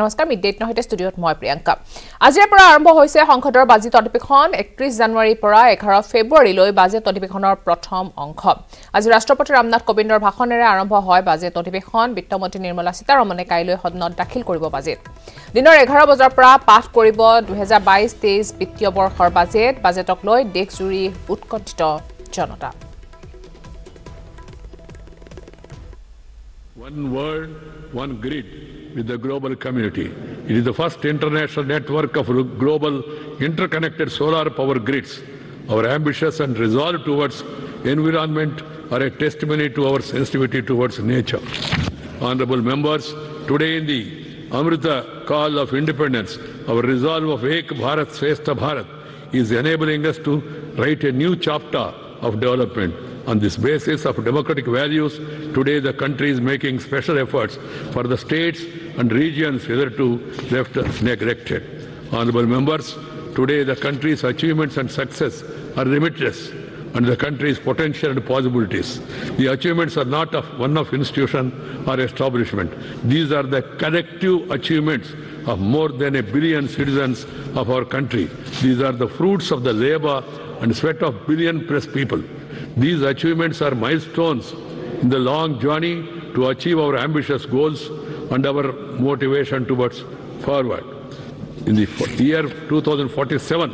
নমস্কাৰ মিডডেট নহতে স্টুডিওত মই প্রিয়াঙ্কা আজিৰ পৰা আৰম্ভ হৈছে সংসদৰ বাজেট অধিৱেশন 31 জানুৱাৰীৰ পৰা 11 ফেব্ৰুৱাৰীলৈ বাজেট অধিৱেশনৰ প্ৰথম অংশ আজি ৰাষ্ট্ৰপতি ৰামনাথ কোবিন্দৰ ভাষণেৰে আৰম্ভ হয় বাজেট অধিৱেশন বিত্তমন্ত্ৰী নিৰ্মলা সীতাৰমণে কাইলৈ সদনত দাখিল কৰিব বাজেট দিনৰ 11 বজাৰ পৰা পাঠ কৰিব 2022-23 বিত্তীয় বৰ্ষৰ বাজেট বাজেটক লৈ দেশজুৰি উৎকণ্ঠিত জনতা One world, one grid. With the global community. It is the first international network of global interconnected solar power grids. Our ambitions and resolve towards environment are a testimony to our sensitivity towards nature. Honorable members, today in the Amrita Call of Independence, our resolve of Ek Bharat Shrestha Bharat is enabling us to write a new chapter of development. On this basis of democratic values, today the country is making special efforts for the states and regions hitherto left neglected. Honorable members, today the country's achievements and success are limitless, and the country's potential and possibilities. The achievements are not of one institution or establishment. These are the collective achievements of more than a billion citizens of our country. These are the fruits of the labor and sweat of billion-plus people. These achievements are milestones in the long journey to achieve our ambitious goals and our motivation towards forward. In the year 2047,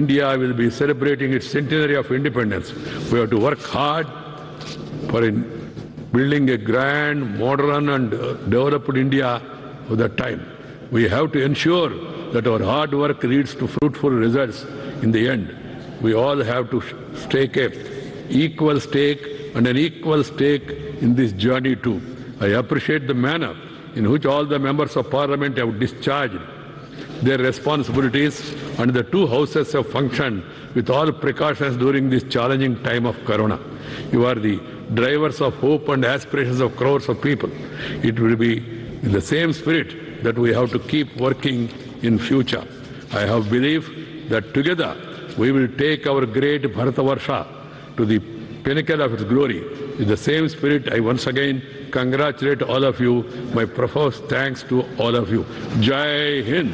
India will be celebrating its centenary of independence. We have to work hard for building a grand, modern and developed India for that time. We have to ensure that our hard work leads to fruitful results in the end. We all have to take a equal stake and an equal stake in this journey too. I appreciate the manner in which all the members of parliament have discharged their responsibilities and the two houses have functioned with all precautions during this challenging time of corona. You are the drivers of hope and aspirations of crores of people. It will be in the same spirit that we have to keep working in future. I have belief that together we will take our great Bharat Varsha to the pinnacle of its glory. In the same spirit, I once again congratulate all of you. My profound thanks to all of you. Jai Hind.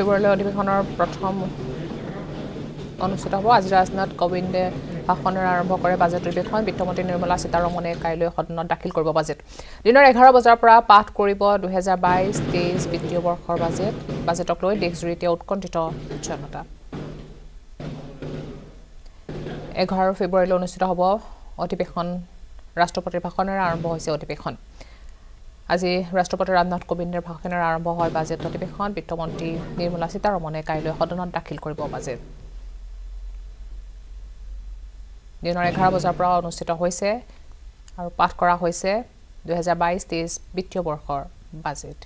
February অধিবেশনৰ প্ৰথম অনুষ্ঠিত হ'ব আজি ৰাজনাথ কোবিন্দে ভাষণৰ আৰম্ভ কৰে budget অধিবেশন বিত্তমন্ত্ৰী নিৰ্মলা সীতাৰমণে কাইলৈ সদনত দাখিল কৰিব বাজেট দিনৰ 11 বজাৰ পৰা পাঠ কৰিব 2022-23 বিত্তীয় বৰ্ষৰ বাজেট বাজেটক লৈ দেশজুৰি উৎকণ্ঠিত জনতা 11 ফেব্ৰুৱাৰীলৈ অনুষ্ঠিত হ'ব অধিবেশন ৰাষ্ট্ৰপতিৰ ভাষণৰ আৰম্ভ হৈছে অধিবেশন আজি ৰাষ্ট্ৰপতি ৰামনাথ কোবিন্দৰ ভাষণৰ আৰম্ভ হয় বাজেট অধিৱেশন বিত্তমন্ত্ৰী নিৰ্মলা সীতাৰমণে কাইলৈ সদনত দাখিল কৰিব বাজেট দিনৰ 11 বজাৰ পৰা অনুষ্ঠিত হৈছে আৰু পাঠ কৰা হৈছে 2022-23 বিত্তীয় বৰ্ষৰ বাজেট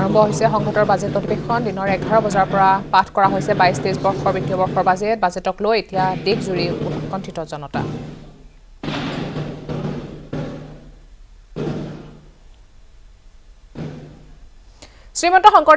আৰম্ভ হৈছে সংসদৰ বাজেট অধিৱেশন দিনৰ 11 বজাৰ পৰা পাঠ কৰা হৈছে 22-23 বৰ্ষৰ বিত্তীয় বৰ্ষৰ বাজেট বাজেটক লৈ এতিয়া দেশজুৰি উৎকণ্ঠিত জনতা শ্রীমন্ত শংকৰ